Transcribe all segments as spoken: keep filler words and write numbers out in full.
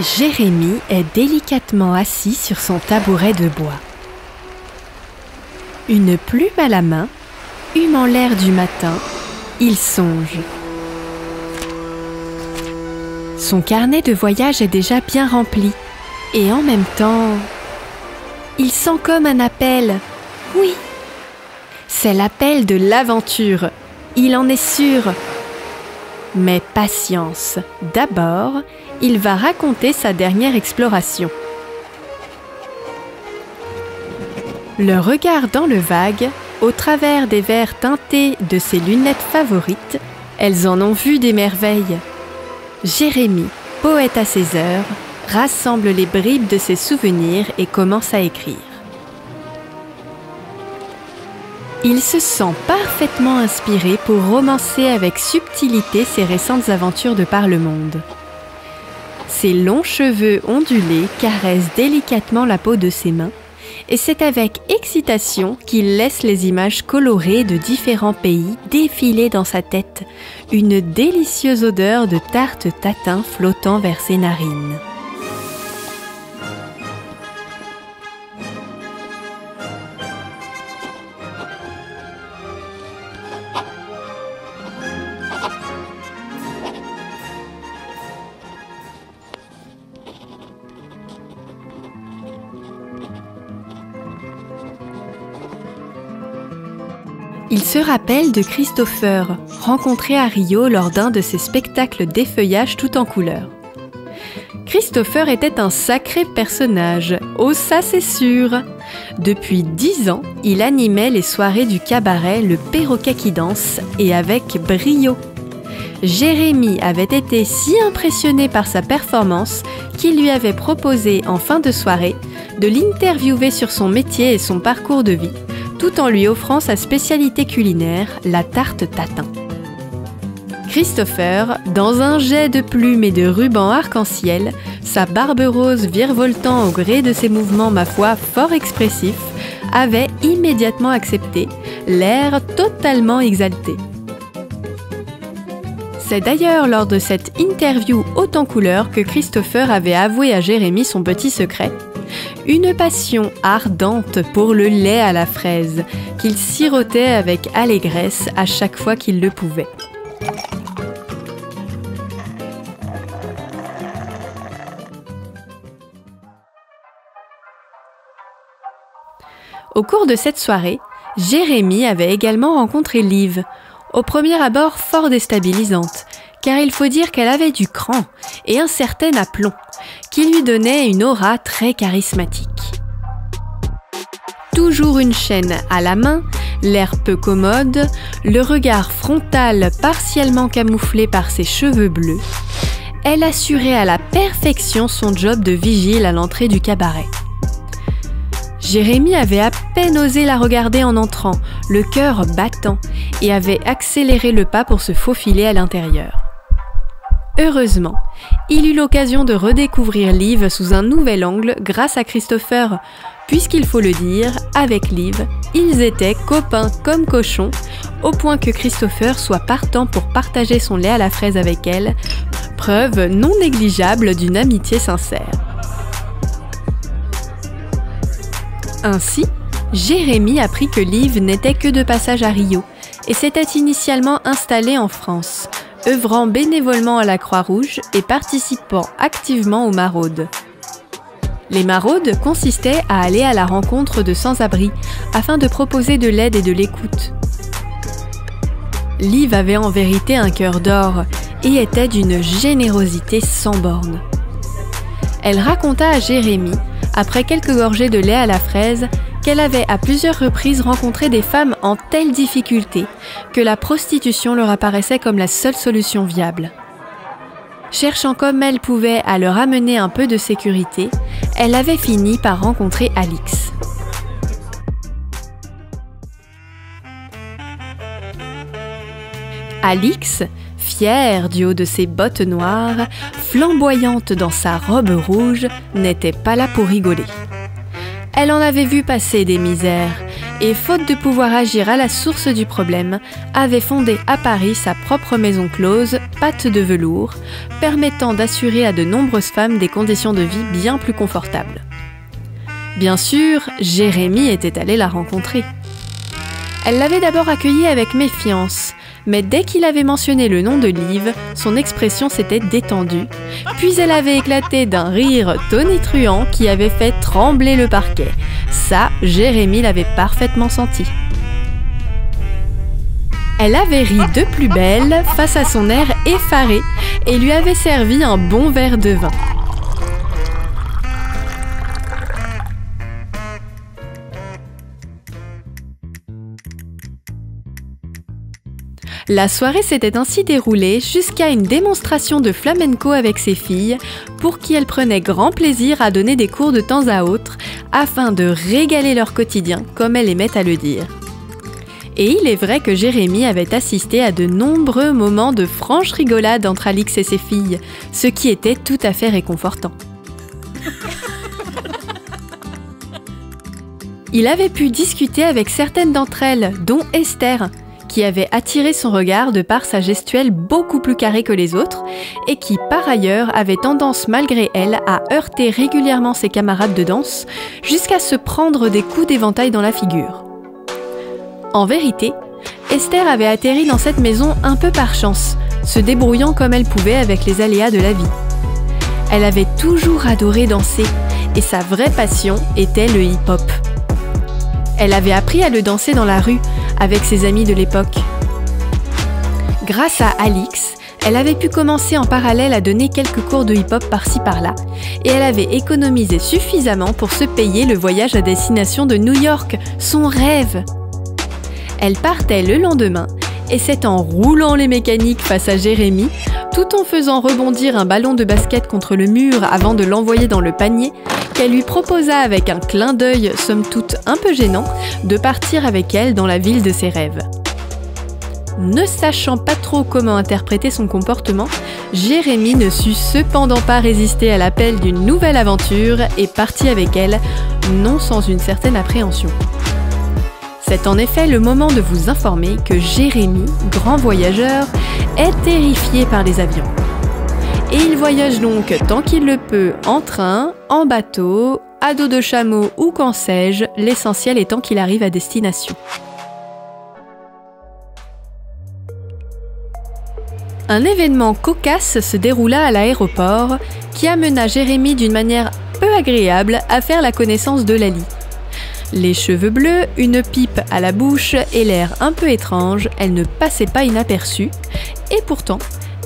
Jérémy est délicatement assis sur son tabouret de bois. Une plume à la main, humant l'air du matin, il songe. Son carnet de voyage est déjà bien rempli, et en même temps, il sent comme un appel. Oui, c'est l'appel de l'aventure, il en est sûr. Mais patience, d'abord, il va raconter sa dernière exploration. Le regard dans le vague, au travers des verres teintés de ses lunettes favorites, elles en ont vu des merveilles. Jérémy, poète à ses heures, rassemble les bribes de ses souvenirs et commence à écrire. Il se sent parfaitement inspiré pour romancer avec subtilité ses récentes aventures de par le monde. Ses longs cheveux ondulés caressent délicatement la peau de ses mains, et c'est avec excitation qu'il laisse les images colorées de différents pays défiler dans sa tête, une délicieuse odeur de tarte tatin flottant vers ses narines. Il se rappelle de Christopher, rencontré à Rio lors d'un de ses spectacles d'effeuillage tout en couleurs. Christopher était un sacré personnage, oh ça c'est sûr! Depuis dix ans, il animait les soirées du cabaret Le Perroquet qui danse, et avec brio. Jérémy avait été si impressionné par sa performance qu'il lui avait proposé en fin de soirée de l'interviewer sur son métier et son parcours de vie, tout en lui offrant sa spécialité culinaire, la tarte tatin. Christopher, dans un jet de plumes et de rubans arc-en-ciel, sa barbe rose virevoltant au gré de ses mouvements, ma foi, fort expressifs, avait immédiatement accepté, l'air totalement exalté. C'est d'ailleurs lors de cette interview haute en couleur que Christopher avait avoué à Jérémy son petit secret. Une passion ardente pour le lait à la fraise, qu'il sirotait avec allégresse à chaque fois qu'il le pouvait. Au cours de cette soirée, Jérémy avait également rencontré Liv, au premier abord fort déstabilisante, car il faut dire qu'elle avait du cran et un certain aplomb, qui lui donnait une aura très charismatique. Toujours une chaîne à la main, l'air peu commode, le regard frontal partiellement camouflé par ses cheveux bleus, elle assurait à la perfection son job de vigile à l'entrée du cabaret. Jérémy avait à peine osé la regarder en entrant, le cœur battant, et avait accéléré le pas pour se faufiler à l'intérieur. Heureusement, il eut l'occasion de redécouvrir Liv sous un nouvel angle grâce à Christopher, puisqu'il faut le dire, avec Liv, ils étaient copains comme cochons, au point que Christopher soit partant pour partager son lait à la fraise avec elle, preuve non négligeable d'une amitié sincère. Ainsi, Jérémy apprit que Liv n'était que de passage à Rio et s'était initialement installée en France, œuvrant bénévolement à la Croix-Rouge et participant activement aux maraudes. Les maraudes consistaient à aller à la rencontre de sans-abri afin de proposer de l'aide et de l'écoute. Liv avait en vérité un cœur d'or et était d'une générosité sans bornes. Elle raconta à Jérémy, après quelques gorgées de lait à la fraise, qu'elle avait à plusieurs reprises rencontré des femmes en telle difficulté que la prostitution leur apparaissait comme la seule solution viable. Cherchant comme elle pouvait à leur amener un peu de sécurité, elle avait fini par rencontrer Alix. Alix, fière du haut de ses bottes noires, flamboyante dans sa robe rouge, n'était pas là pour rigoler. Elle en avait vu passer des misères et, faute de pouvoir agir à la source du problème, avait fondé à Paris sa propre maison close, Patte de velours, permettant d'assurer à de nombreuses femmes des conditions de vie bien plus confortables. Bien sûr, Jérémy était allé la rencontrer. Elle l'avait d'abord accueillie avec méfiance, mais dès qu'il avait mentionné le nom de Liv, son expression s'était détendue, puis elle avait éclaté d'un rire tonitruant qui avait fait trembler le parquet. Ça, Jérémy l'avait parfaitement senti. Elle avait ri de plus belle face à son air effaré et lui avait servi un bon verre de vin. La soirée s'était ainsi déroulée jusqu'à une démonstration de flamenco avec ses filles, pour qui elle prenait grand plaisir à donner des cours de temps à autre, afin de régaler leur quotidien, comme elle aimait à le dire. Et il est vrai que Jérémy avait assisté à de nombreux moments de franche rigolade entre Alix et ses filles, ce qui était tout à fait réconfortant. Il avait pu discuter avec certaines d'entre elles, dont Esther, qui avait attiré son regard de par sa gestuelle beaucoup plus carrée que les autres et qui, par ailleurs, avait tendance malgré elle à heurter régulièrement ses camarades de danse jusqu'à se prendre des coups d'éventail dans la figure. En vérité, Esther avait atterri dans cette maison un peu par chance, se débrouillant comme elle pouvait avec les aléas de la vie. Elle avait toujours adoré danser et sa vraie passion était le hip-hop. Elle avait appris à le danser dans la rue, avec ses amis de l'époque. Grâce à Alix, elle avait pu commencer en parallèle à donner quelques cours de hip-hop par-ci par-là, et elle avait économisé suffisamment pour se payer le voyage à destination de New York, son rêve. Elle partait le lendemain, et c'est en roulant les mécaniques face à Jérémy, tout en faisant rebondir un ballon de basket contre le mur avant de l'envoyer dans le panier, qu'elle lui proposa avec un clin d'œil somme toute un peu gênant de partir avec elle dans la ville de ses rêves. Ne sachant pas trop comment interpréter son comportement, Jérémy ne sut cependant pas résister à l'appel d'une nouvelle aventure et partit avec elle, non sans une certaine appréhension. C'est en effet le moment de vous informer que Jérémy, grand voyageur, est terrifié par les avions. Et il voyage donc tant qu'il le peut en train, en bateau, à dos de chameau ou qu'en sais-je, l'essentiel étant qu'il arrive à destination. Un événement cocasse se déroula à l'aéroport qui amena Jérémy d'une manière peu agréable à faire la connaissance de Lali. Les cheveux bleus, une pipe à la bouche et l'air un peu étrange, elle ne passait pas inaperçue et pourtant,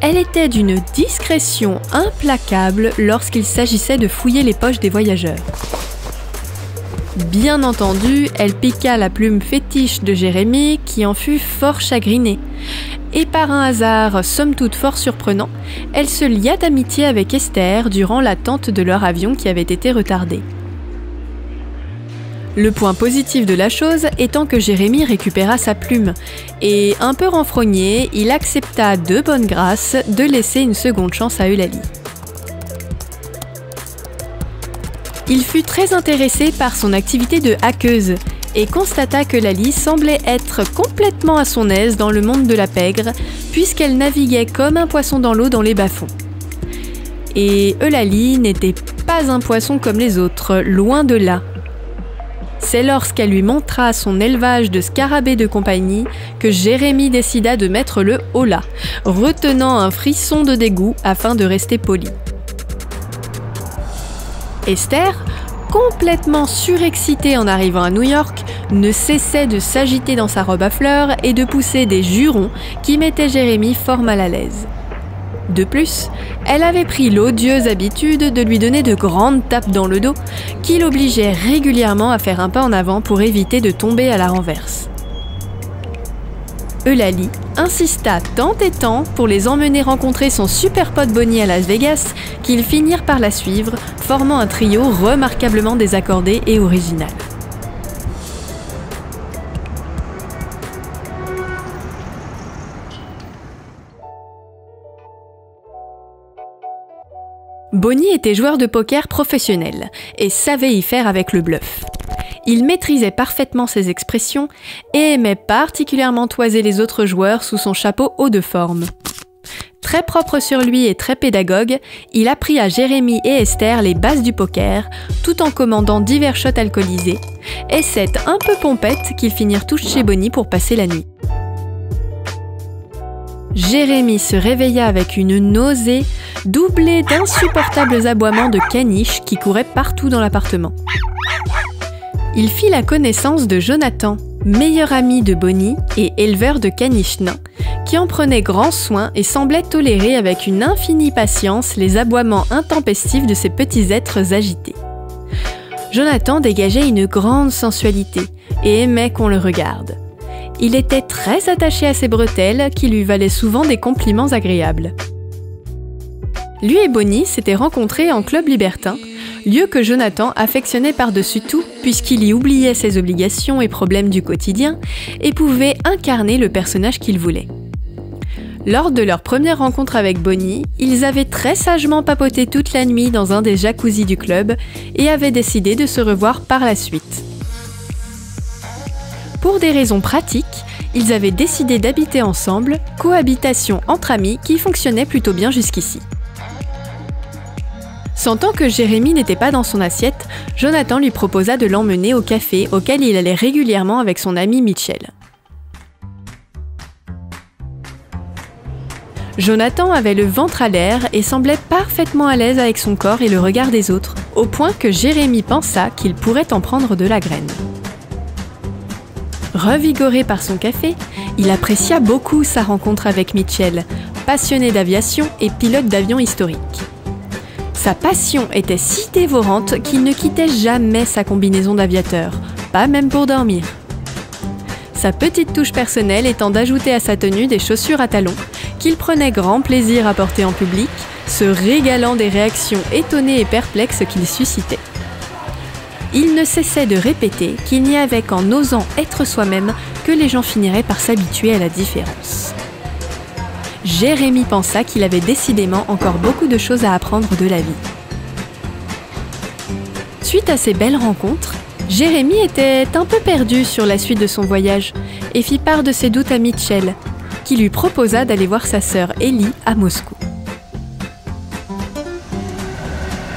elle était d'une discrétion implacable lorsqu'il s'agissait de fouiller les poches des voyageurs. Bien entendu, elle piqua la plume fétiche de Jérémy qui en fut fort chagriné. Et par un hasard, somme toute fort surprenant, elle se lia d'amitié avec Esther durant l'attente de leur avion qui avait été retardé. Le point positif de la chose étant que Jérémy récupéra sa plume et, un peu renfrogné, il accepta de bonne grâce de laisser une seconde chance à Eulalie. Il fut très intéressé par son activité de hackeuse et constata que Lali semblait être complètement à son aise dans le monde de la pègre puisqu'elle naviguait comme un poisson dans l'eau dans les bas-fonds. Et Eulalie n'était pas un poisson comme les autres, loin de là. C'est lorsqu'elle lui montra son élevage de scarabées de compagnie que Jérémy décida de mettre le holà, retenant un frisson de dégoût afin de rester poli. Esther, complètement surexcitée en arrivant à New York, ne cessait de s'agiter dans sa robe à fleurs et de pousser des jurons qui mettaient Jérémy fort mal à l'aise. De plus, elle avait pris l'odieuse habitude de lui donner de grandes tapes dans le dos qui l'obligeaient régulièrement à faire un pas en avant pour éviter de tomber à la renverse. Eulalie insista tant et tant pour les emmener rencontrer son super pote Bonnie à Las Vegas qu'ils finirent par la suivre, formant un trio remarquablement désaccordé et original. Bonnie était joueur de poker professionnel et savait y faire avec le bluff. Il maîtrisait parfaitement ses expressions et aimait particulièrement toiser les autres joueurs sous son chapeau haut de forme. Très propre sur lui et très pédagogue, il apprit à Jérémy et Esther les bases du poker, tout en commandant divers shots alcoolisés, et cette un peu pompette qu'ils finirent tous chez Bonnie pour passer la nuit. Jérémy se réveilla avec une nausée, doublée d'insupportables aboiements de caniches qui couraient partout dans l'appartement. Il fit la connaissance de Jonathan, meilleur ami de Bonnie et éleveur de caniches nains, qui en prenait grand soin et semblait tolérer avec une infinie patience les aboiements intempestifs de ces petits êtres agités. Jonathan dégageait une grande sensualité et aimait qu'on le regarde. Il était très attaché à ses bretelles qui lui valaient souvent des compliments agréables. Lui et Bonnie s'étaient rencontrés en club libertin, lieu que Jonathan affectionnait par-dessus tout puisqu'il y oubliait ses obligations et problèmes du quotidien et pouvait incarner le personnage qu'il voulait. Lors de leur première rencontre avec Bonnie, ils avaient très sagement papoté toute la nuit dans un des jacuzzis du club et avaient décidé de se revoir par la suite. Pour des raisons pratiques, ils avaient décidé d'habiter ensemble, cohabitation entre amis qui fonctionnait plutôt bien jusqu'ici. Sentant que Jérémy n'était pas dans son assiette, Jonathan lui proposa de l'emmener au café auquel il allait régulièrement avec son ami Mitchell. Jonathan avait le ventre à l'air et semblait parfaitement à l'aise avec son corps et le regard des autres, au point que Jérémy pensa qu'il pourrait en prendre de la graine. Revigoré par son café, il apprécia beaucoup sa rencontre avec Mitchell, passionné d'aviation et pilote d'avion historique. Sa passion était si dévorante qu'il ne quittait jamais sa combinaison d'aviateur, pas même pour dormir. Sa petite touche personnelle étant d'ajouter à sa tenue des chaussures à talons, qu'il prenait grand plaisir à porter en public, se régalant des réactions étonnées et perplexes qu'il suscitait. Il ne cessait de répéter qu'il n'y avait qu'en osant être soi-même que les gens finiraient par s'habituer à la différence. Jérémy pensa qu'il avait décidément encore beaucoup de choses à apprendre de la vie. Suite à ces belles rencontres, Jérémy était un peu perdu sur la suite de son voyage et fit part de ses doutes à Mitchell, qui lui proposa d'aller voir sa sœur Élie à Moscou.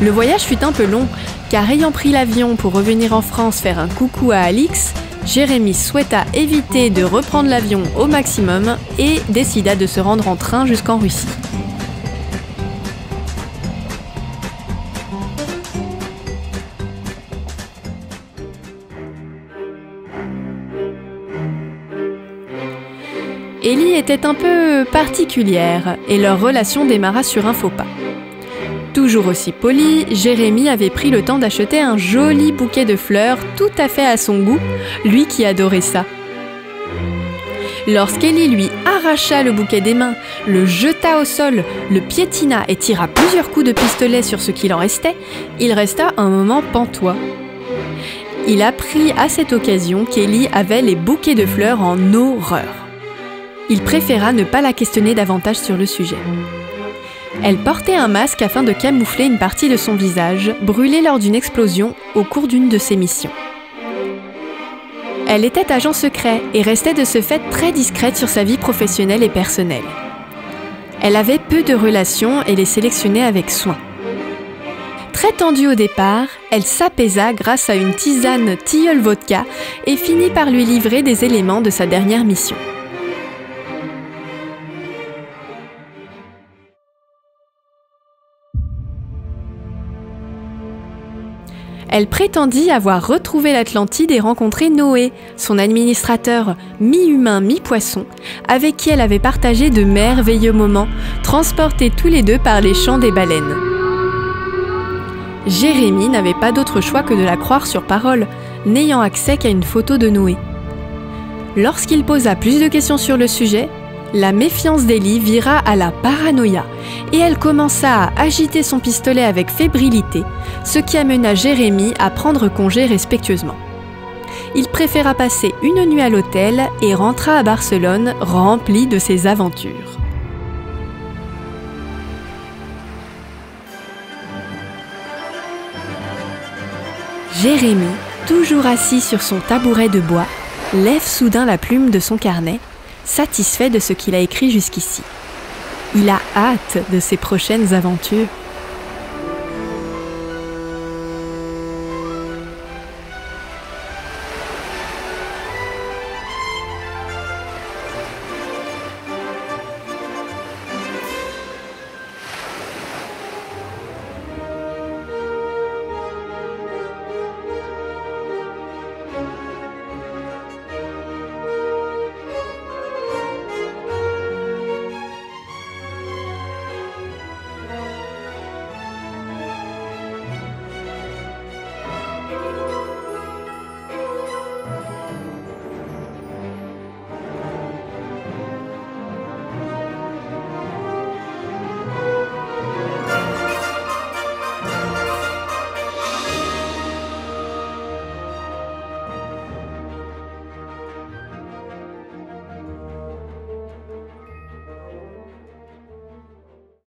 Le voyage fut un peu long, car ayant pris l'avion pour revenir en France faire un coucou à Alix, Jérémy souhaita éviter de reprendre l'avion au maximum et décida de se rendre en train jusqu'en Russie. Élie était un peu particulière et leur relation démarra sur un faux pas. Toujours aussi poli, Jérémy avait pris le temps d'acheter un joli bouquet de fleurs tout à fait à son goût, lui qui adorait ça. Lorsqu'Élie lui arracha le bouquet des mains, le jeta au sol, le piétina et tira plusieurs coups de pistolet sur ce qu'il en restait, il resta un moment pantois. Il apprit à cette occasion qu'Élie avait les bouquets de fleurs en horreur. Il préféra ne pas la questionner davantage sur le sujet. Elle portait un masque afin de camoufler une partie de son visage, brûlée lors d'une explosion au cours d'une de ses missions. Elle était agent secret et restait de ce fait très discrète sur sa vie professionnelle et personnelle. Elle avait peu de relations et les sélectionnait avec soin. Très tendue au départ, elle s'apaisa grâce à une tisane tilleul vodka et finit par lui livrer des éléments de sa dernière mission. Elle prétendit avoir retrouvé l'Atlantide et rencontré Noé, son administrateur mi-humain, mi-poisson, avec qui elle avait partagé de merveilleux moments, transportés tous les deux par les chants des baleines. Jérémy n'avait pas d'autre choix que de la croire sur parole, n'ayant accès qu'à une photo de Noé. Lorsqu'il posa plus de questions sur le sujet, la méfiance d'Élie vira à la paranoïa et elle commença à agiter son pistolet avec fébrilité, ce qui amena Jérémy à prendre congé respectueusement. Il préféra passer une nuit à l'hôtel et rentra à Barcelone rempli de ses aventures. Jérémy toujours assis sur son tabouret de bois, lève soudain la plume de son carnet, satisfait de ce qu'il a écrit jusqu'ici. Il a hâte de ses prochaines aventures.